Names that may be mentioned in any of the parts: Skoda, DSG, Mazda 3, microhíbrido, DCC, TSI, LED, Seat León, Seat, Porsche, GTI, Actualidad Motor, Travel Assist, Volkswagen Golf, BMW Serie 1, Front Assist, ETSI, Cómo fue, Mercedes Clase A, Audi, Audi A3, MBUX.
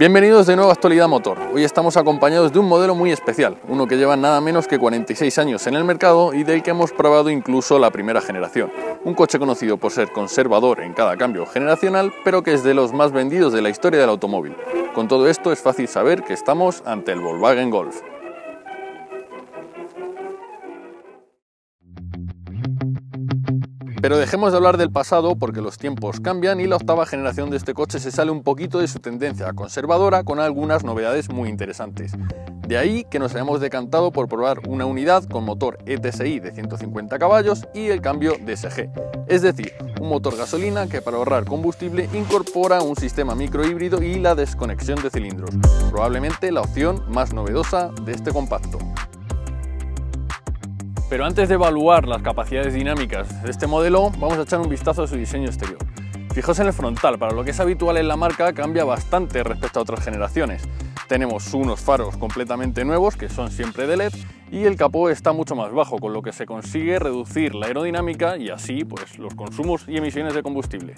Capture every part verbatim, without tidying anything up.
Bienvenidos de nuevo a Actualidad Motor. Hoy estamos acompañados de un modelo muy especial, uno que lleva nada menos que cuarenta y seis años en el mercado y del que hemos probado incluso la primera generación. Un coche conocido por ser conservador en cada cambio generacional, pero que es de los más vendidos de la historia del automóvil. Con todo esto es fácil saber que estamos ante el Volkswagen Golf. Pero dejemos de hablar del pasado porque los tiempos cambian y la octava generación de este coche se sale un poquito de su tendencia conservadora con algunas novedades muy interesantes. De ahí que nos hayamos decantado por probar una unidad con motor E T S I de ciento cincuenta caballos y el cambio D S G, es decir, un motor gasolina que para ahorrar combustible incorpora un sistema microhíbrido y la desconexión de cilindros, probablemente la opción más novedosa de este compacto. Pero antes de evaluar las capacidades dinámicas de este modelo, vamos a echar un vistazo a su diseño exterior. Fijaos en el frontal, para lo que es habitual en la marca, cambia bastante respecto a otras generaciones. Tenemos unos faros completamente nuevos, que son siempre de L E D, y el capó está mucho más bajo, con lo que se consigue reducir la aerodinámica y así pues, los consumos y emisiones de combustible.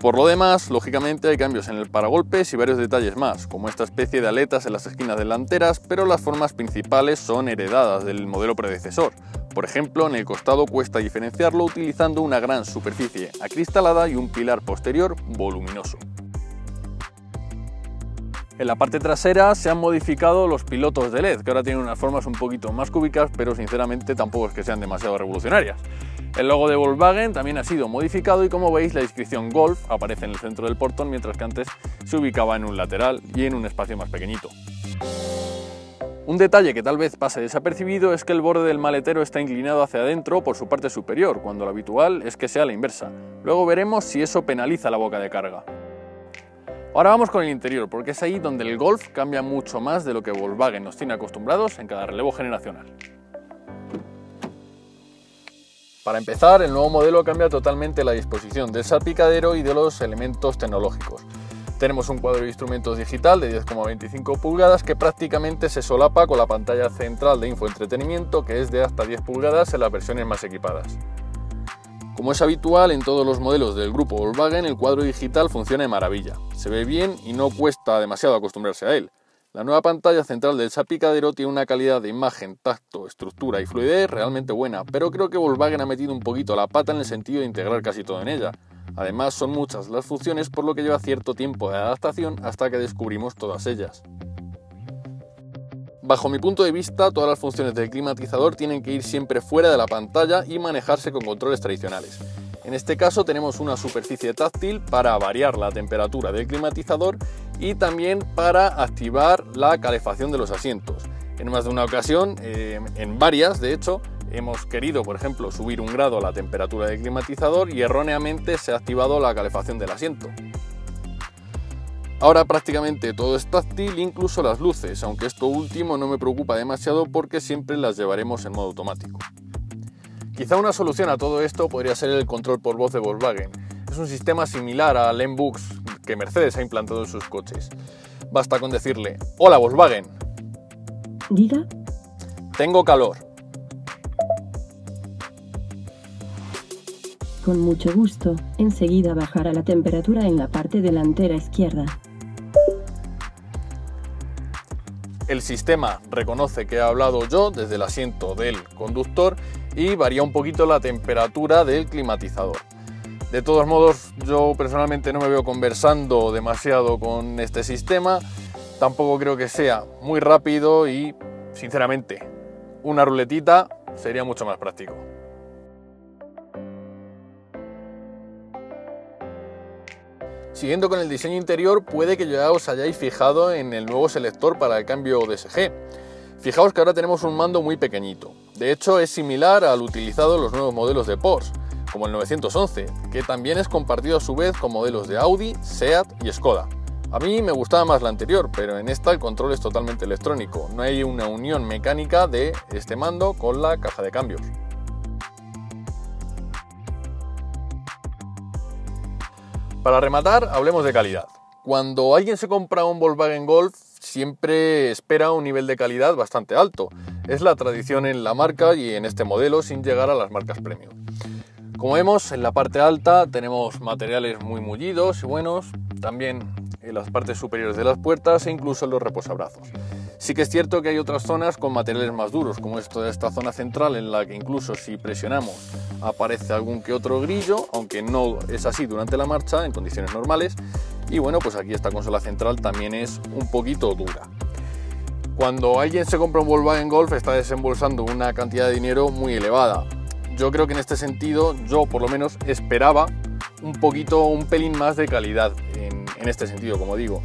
Por lo demás, lógicamente hay cambios en el paragolpes y varios detalles más, como esta especie de aletas en las esquinas delanteras, pero las formas principales son heredadas del modelo predecesor. Por ejemplo, en el costado cuesta diferenciarlo utilizando una gran superficie acristalada y un pilar posterior voluminoso. En la parte trasera se han modificado los pilotos de L E D, que ahora tienen unas formas un poquito más cúbicas, pero sinceramente tampoco es que sean demasiado revolucionarias. El logo de Volkswagen también ha sido modificado y como veis la inscripción Golf aparece en el centro del portón mientras que antes se ubicaba en un lateral y en un espacio más pequeñito. Un detalle que tal vez pase desapercibido es que el borde del maletero está inclinado hacia adentro por su parte superior, cuando lo habitual es que sea la inversa. Luego veremos si eso penaliza la boca de carga. Ahora vamos con el interior, porque es ahí donde el Golf cambia mucho más de lo que Volkswagen nos tiene acostumbrados en cada relevo generacional. Para empezar, el nuevo modelo cambia totalmente la disposición del salpicadero y de los elementos tecnológicos. Tenemos un cuadro de instrumentos digital de diez coma veinticinco pulgadas que prácticamente se solapa con la pantalla central de infoentretenimiento, que es de hasta diez pulgadas en las versiones más equipadas. Como es habitual en todos los modelos del grupo Volkswagen, el cuadro digital funciona de maravilla. Se ve bien y no cuesta demasiado acostumbrarse a él. La nueva pantalla central del salpicadero tiene una calidad de imagen, tacto, estructura y fluidez realmente buena, pero creo que Volkswagen ha metido un poquito la pata en el sentido de integrar casi todo en ella. Además, son muchas las funciones, por lo que lleva cierto tiempo de adaptación hasta que descubrimos todas ellas. Bajo mi punto de vista, todas las funciones del climatizador tienen que ir siempre fuera de la pantalla y manejarse con controles tradicionales. En este caso tenemos una superficie táctil para variar la temperatura del climatizador y también para activar la calefacción de los asientos. En más de una ocasión, eh, en varias de hecho, hemos querido por ejemplo subir un grado la temperatura del climatizador y erróneamente se ha activado la calefacción del asiento. Ahora prácticamente todo es táctil, incluso las luces, aunque esto último no me preocupa demasiado porque siempre las llevaremos en modo automático. Quizá una solución a todo esto podría ser el control por voz de Volkswagen. Es un sistema similar al M B U X que Mercedes ha implantado en sus coches. Basta con decirle, hola Volkswagen. Diga. Tengo calor. Con mucho gusto, enseguida bajará la temperatura en la parte delantera izquierda. El sistema reconoce que he hablado yo desde el asiento del conductor y varía un poquito la temperatura del climatizador. De todos modos, yo personalmente no me veo conversando demasiado con este sistema, tampoco creo que sea muy rápido y, sinceramente, una ruletita sería mucho más práctico. Siguiendo con el diseño interior, puede que ya os hayáis fijado en el nuevo selector para el cambio D S G. Fijaos que ahora tenemos un mando muy pequeñito. De hecho, es similar al utilizado en los nuevos modelos de Porsche, como el nueve once, que también es compartido a su vez con modelos de Audi, Seat y Skoda. A mí me gustaba más la anterior, pero en esta el control es totalmente electrónico. No hay una unión mecánica de este mando con la caja de cambios. Para rematar, hablemos de calidad. Cuando alguien se compra un Volkswagen Golf, siempre espera un nivel de calidad bastante alto. Es la tradición en la marca y en este modelo, sin llegar a las marcas premium. Como vemos, en la parte alta tenemos materiales muy mullidos y buenos. También en las partes superiores de las puertas e incluso en los reposabrazos. Sí que es cierto que hay otras zonas con materiales más duros, como esta, esta zona central en la que incluso si presionamos aparece algún que otro grillo, aunque no es así durante la marcha en condiciones normales. Y bueno, pues aquí esta consola central también es un poquito dura. Cuando alguien se compra un Volkswagen Golf está desembolsando una cantidad de dinero muy elevada. Yo creo que en este sentido, yo por lo menos esperaba un poquito, un pelín más de calidad en, en este sentido, como digo.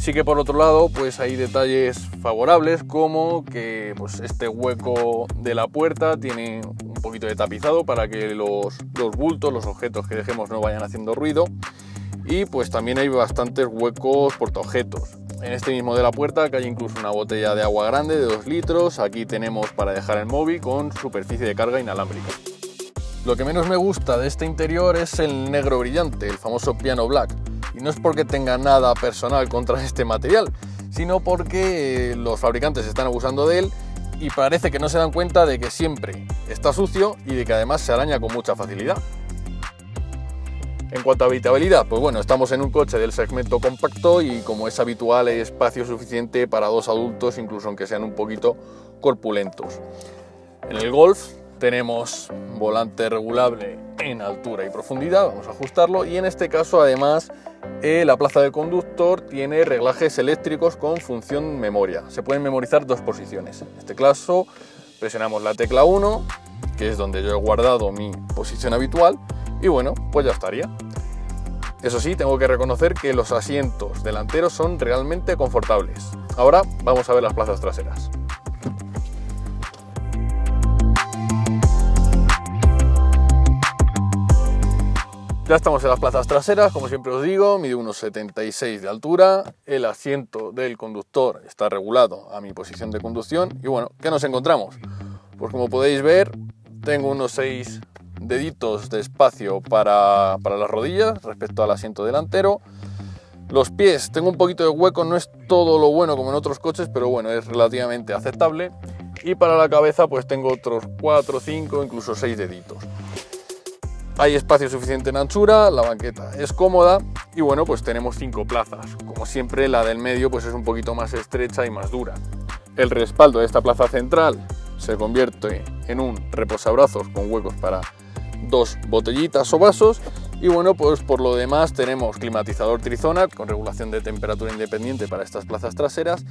Sí que por otro lado, pues hay detalles favorables como que pues, este hueco de la puerta tiene un poquito de tapizado para que los, los bultos, los objetos que dejemos no vayan haciendo ruido. Y pues también hay bastantes huecos portaobjetos. En este mismo de la puerta que hay incluso una botella de agua grande de dos litros. Aquí tenemos para dejar el móvil con superficie de carga inalámbrica. Lo que menos me gusta de este interior es el negro brillante, el famoso piano black. Y no es porque tenga nada personal contra este material, sino porque los fabricantes están abusando de él y parece que no se dan cuenta de que siempre está sucio y de que además se araña con mucha facilidad. En cuanto a habitabilidad, pues bueno, estamos en un coche del segmento compacto y como es habitual hay espacio suficiente para dos adultos, incluso aunque sean un poquito corpulentos. En el Golf tenemos volante regulable en altura y profundidad, vamos a ajustarlo, y en este caso además eh, la plaza del conductor tiene reglajes eléctricos con función memoria. Se pueden memorizar dos posiciones. En este caso presionamos la tecla uno, que es donde yo he guardado mi posición habitual, y bueno, pues ya estaría. Eso sí, tengo que reconocer que los asientos delanteros son realmente confortables. Ahora vamos a ver las plazas traseras. Ya estamos en las plazas traseras, como siempre os digo, mide unos uno setenta y seis de altura, el asiento del conductor está regulado a mi posición de conducción y bueno, ¿qué nos encontramos? Pues como podéis ver, tengo unos seis deditos de espacio para, para las rodillas respecto al asiento delantero. Los pies, tengo un poquito de hueco, no es todo lo bueno como en otros coches, pero bueno, es relativamente aceptable. Y para la cabeza pues tengo otros cuatro, cinco, incluso seis deditos. Hay espacio suficiente en anchura, la banqueta es cómoda y bueno, pues tenemos cinco plazas. Como siempre, la del medio pues es un poquito más estrecha y más dura. El respaldo de esta plaza central se convierte en un reposabrazos con huecos para dos botellitas o vasos y bueno, pues por lo demás tenemos climatizador trizona con regulación de temperatura independiente para estas plazas traseras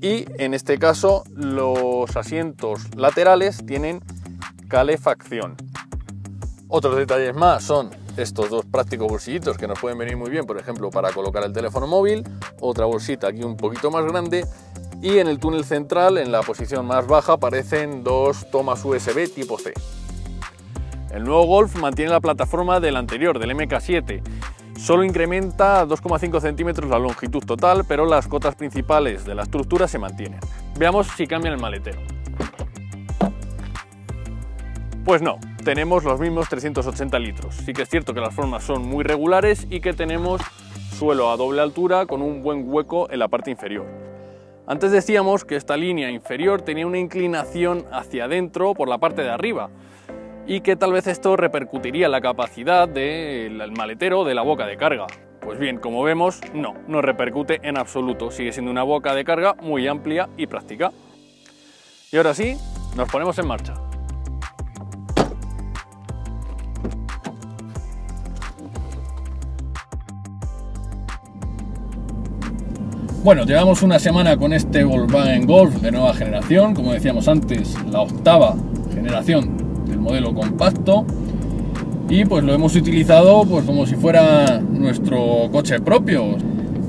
y en este caso los asientos laterales tienen calefacción. Otros detalles más son estos dos prácticos bolsillitos que nos pueden venir muy bien, por ejemplo, para colocar el teléfono móvil, otra bolsita aquí un poquito más grande. Y en el túnel central, en la posición más baja, aparecen dos tomas U S B tipo C. El nuevo Golf mantiene la plataforma del anterior, del M K siete. Solo incrementa dos coma cinco centímetros la longitud total, pero las cotas principales de la estructura se mantienen. Veamos si cambian el maletero. Pues no, tenemos los mismos trescientos ochenta litros. Sí que es cierto que las formas son muy regulares y que tenemos suelo a doble altura con un buen hueco en la parte inferior. Antes decíamos que esta línea inferior tenía una inclinación hacia adentro por la parte de arriba y que tal vez esto repercutiría en la capacidad del maletero de la boca de carga. Pues bien, como vemos, no, no repercute en absoluto, sigue siendo una boca de carga muy amplia y práctica. Y ahora sí, nos ponemos en marcha. Bueno, llevamos una semana con este Volkswagen Golf de nueva generación, como decíamos antes, la octava generación del modelo compacto y pues lo hemos utilizado pues como si fuera nuestro coche propio.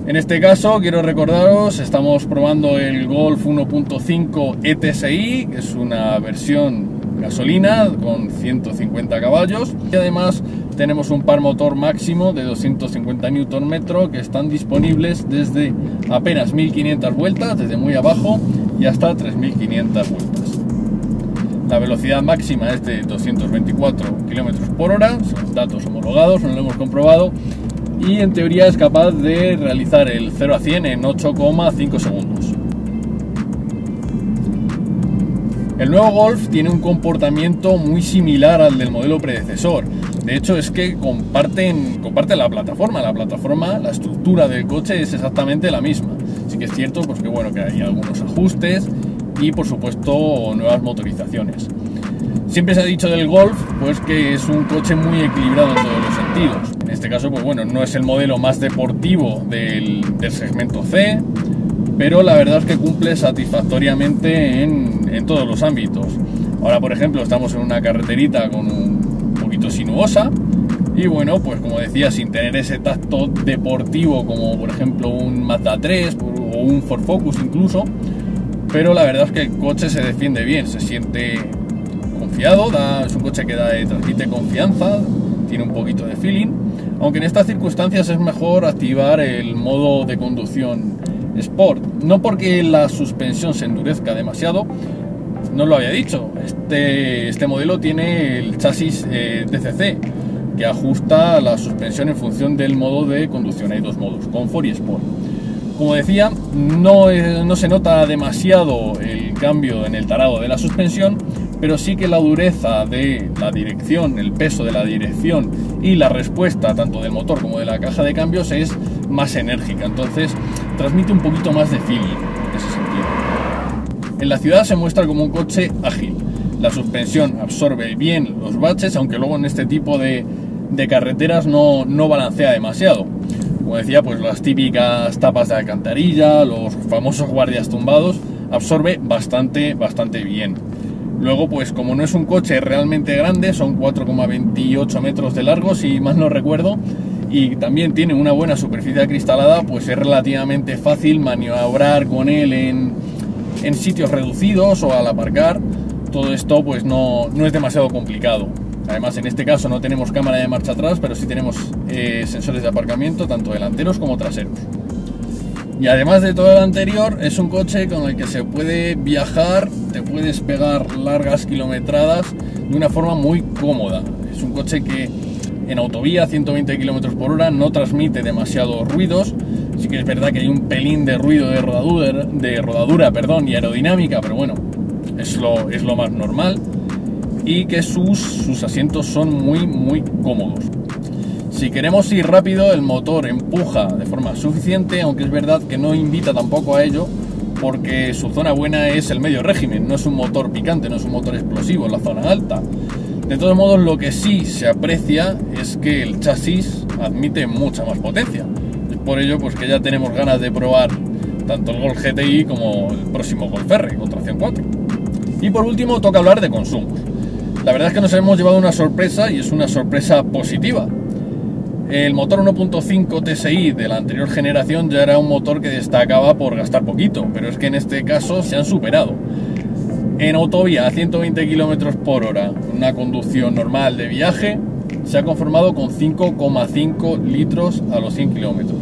En este caso, quiero recordaros, estamos probando el Golf uno punto cinco E T S I, que es una versión gasolina con ciento cincuenta caballos y además tenemos un par motor máximo de doscientos cincuenta newton metro que están disponibles desde apenas mil quinientas vueltas, desde muy abajo y hasta tres mil quinientas vueltas. La velocidad máxima es de doscientos veinticuatro kilómetros por hora, son datos homologados, no lo hemos comprobado, y en teoría es capaz de realizar el cero a cien en ocho coma cinco segundos. El nuevo Golf tiene un comportamiento muy similar al del modelo predecesor. De hecho, es que comparten, comparten la plataforma. La plataforma, la estructura del coche es exactamente la misma. Sí que es cierto, pues, que bueno, que hay algunos ajustes y, por supuesto, nuevas motorizaciones. Siempre se ha dicho del Golf, pues, que es un coche muy equilibrado en todos los sentidos. En este caso, pues bueno, no es el modelo más deportivo del, del segmento C, pero la verdad es que cumple satisfactoriamente en, en todos los ámbitos. Ahora, por ejemplo, estamos en una carreterita con un poquito sinuosa y, bueno, pues como decía, sin tener ese tacto deportivo como, por ejemplo, un Mazda tres o un Ford Focus incluso, pero la verdad es que el coche se defiende bien, se siente confiado, da, es un coche que da, transmite confianza, tiene un poquito de feeling, aunque en estas circunstancias es mejor activar el modo de conducción Sport, no porque la suspensión se endurezca demasiado. No lo había dicho, este, este modelo tiene el chasis eh, D C C, que ajusta la suspensión en función del modo de conducción. Hay dos modos, Comfort y Sport. Como decía, no, eh, no se nota demasiado el cambio en el tarado de la suspensión, pero sí que la dureza de la dirección, el peso de la dirección y la respuesta tanto del motor como de la caja de cambios es más enérgica, entonces transmite un poquito más de feeling en ese sentido. En la ciudad se muestra como un coche ágil, la suspensión absorbe bien los baches, aunque luego en este tipo de, de carreteras no, no balancea demasiado. Como decía, pues las típicas tapas de alcantarilla, los famosos guardias tumbados, absorbe bastante, bastante bien. Luego, pues como no es un coche realmente grande, son cuatro coma veintiocho metros de largo, si mal no recuerdo, y también tiene una buena superficie acristalada, pues es relativamente fácil maniobrar con él en, en sitios reducidos o al aparcar. Todo esto, pues no, no es demasiado complicado. Además, en este caso no tenemos cámara de marcha atrás, pero sí tenemos eh, sensores de aparcamiento, tanto delanteros como traseros. Y además de todo lo anterior, es un coche con el que se puede viajar, te puedes pegar largas kilometradas de una forma muy cómoda. Es un coche que en autovía, ciento veinte kilómetros por hora, no transmite demasiados ruidos. Sí que es verdad que hay un pelín de ruido de rodadura, de rodadura perdón, y aerodinámica, pero bueno, es lo, es lo más normal. Y que sus, sus asientos son muy, muy cómodos. Si queremos ir rápido, el motor empuja de forma suficiente, aunque es verdad que no invita tampoco a ello, porque su zona buena es el medio régimen, no es un motor picante, no es un motor explosivo, la zona alta. De todos modos, lo que sí se aprecia es que el chasis admite mucha más potencia. Es por ello, pues, que ya tenemos ganas de probar tanto el Golf G T I como el próximo Golf R con tracción cuatro. Y por último, toca hablar de consumos. La verdad es que nos hemos llevado una sorpresa, y es una sorpresa positiva. El motor uno punto cinco T S I de la anterior generación ya era un motor que destacaba por gastar poquito, pero es que en este caso se han superado. En autovía a ciento veinte kilómetros por hora, una conducción normal de viaje, se ha conformado con cinco coma cinco litros a los cien kilómetros.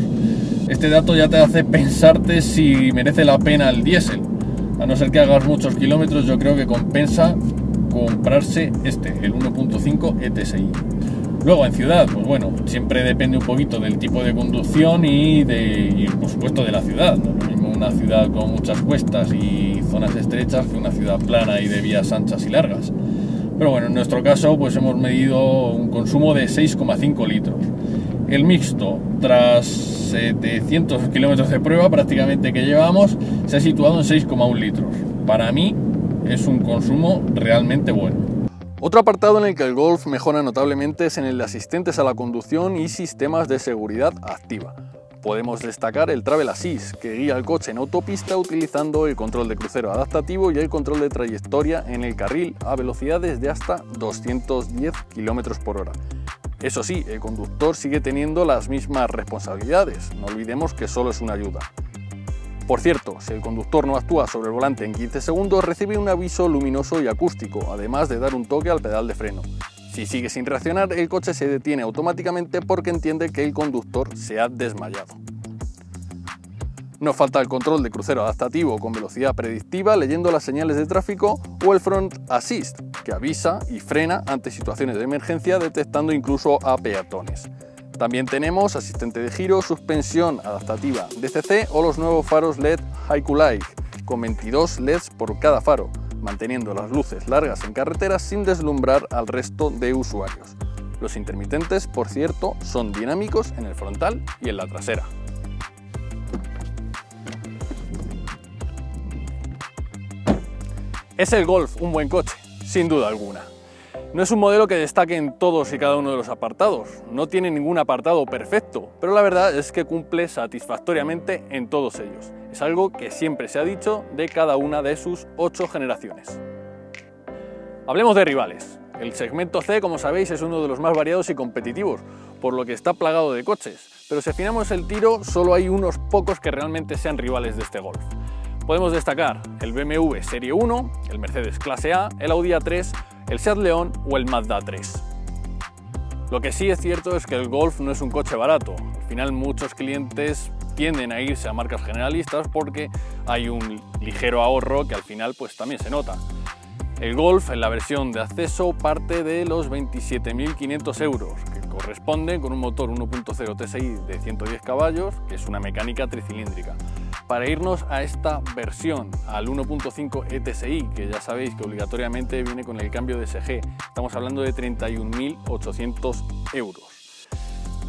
Este dato ya te hace pensarte si merece la pena el diésel. A no ser que hagas muchos kilómetros, yo creo que compensa comprarse este, el uno punto cinco E T S I. Luego en ciudad, pues bueno, siempre depende un poquito del tipo de conducción y, de, y por supuesto de la ciudad, ¿no? Lo mismo una ciudad con muchas cuestas y zonas estrechas que una ciudad plana y de vías anchas y largas. Pero bueno, en nuestro caso, pues hemos medido un consumo de seis coma cinco litros. El mixto, tras setecientos kilómetros de prueba prácticamente que llevamos, se ha situado en seis coma uno litros. Para mí es un consumo realmente bueno. Otro apartado en el que el Golf mejora notablemente es en el de asistentes a la conducción y sistemas de seguridad activa. Podemos destacar el Travel Assist, que guía el coche en autopista utilizando el control de crucero adaptativo y el control de trayectoria en el carril a velocidades de hasta doscientos diez kilómetros por hora. Eso sí, el conductor sigue teniendo las mismas responsabilidades, no olvidemos que solo es una ayuda. Por cierto, si el conductor no actúa sobre el volante en quince segundos, recibe un aviso luminoso y acústico, además de dar un toque al pedal de freno. Si sigue sin reaccionar, el coche se detiene automáticamente porque entiende que el conductor se ha desmayado. Nos falta el control de crucero adaptativo con velocidad predictiva leyendo las señales de tráfico o el Front Assist, que avisa y frena ante situaciones de emergencia detectando incluso a peatones. También tenemos asistente de giro, suspensión adaptativa D C C o los nuevos faros L E D Haiku-like, con veintidós L E Ds por cada faro, manteniendo las luces largas en carretera sin deslumbrar al resto de usuarios. Los intermitentes, por cierto, son dinámicos en el frontal y en la trasera. ¿Es el Golf un buen coche? Sin duda alguna. No es un modelo que destaque en todos y cada uno de los apartados, no tiene ningún apartado perfecto, pero la verdad es que cumple satisfactoriamente en todos ellos. Es algo que siempre se ha dicho de cada una de sus ocho generaciones. Hablemos de rivales. El segmento C, como sabéis, es uno de los más variados y competitivos, por lo que está plagado de coches, pero si afinamos el tiro solo hay unos pocos que realmente sean rivales de este Golf. Podemos destacar el B M W Serie uno, el Mercedes Clase A, el Audi A tres, el Seat León o el Mazda tres. Lo que sí es cierto es que el Golf no es un coche barato. Al final muchos clientes tienden a irse a marcas generalistas porque hay un ligero ahorro que al final pues también se nota. El Golf en la versión de acceso parte de los veintisiete mil quinientos euros, que corresponde con un motor uno punto cero T S I de ciento diez caballos, que es una mecánica tricilíndrica. Para irnos a esta versión, al uno punto cinco E T S I, que ya sabéis que obligatoriamente viene con el cambio D S G, estamos hablando de treinta y un mil ochocientos euros.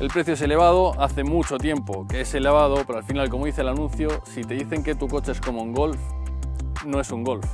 El precio es elevado, hace mucho tiempo que es elevado, pero al final, como dice el anuncio, si te dicen que tu coche es como un Golf, no es un Golf.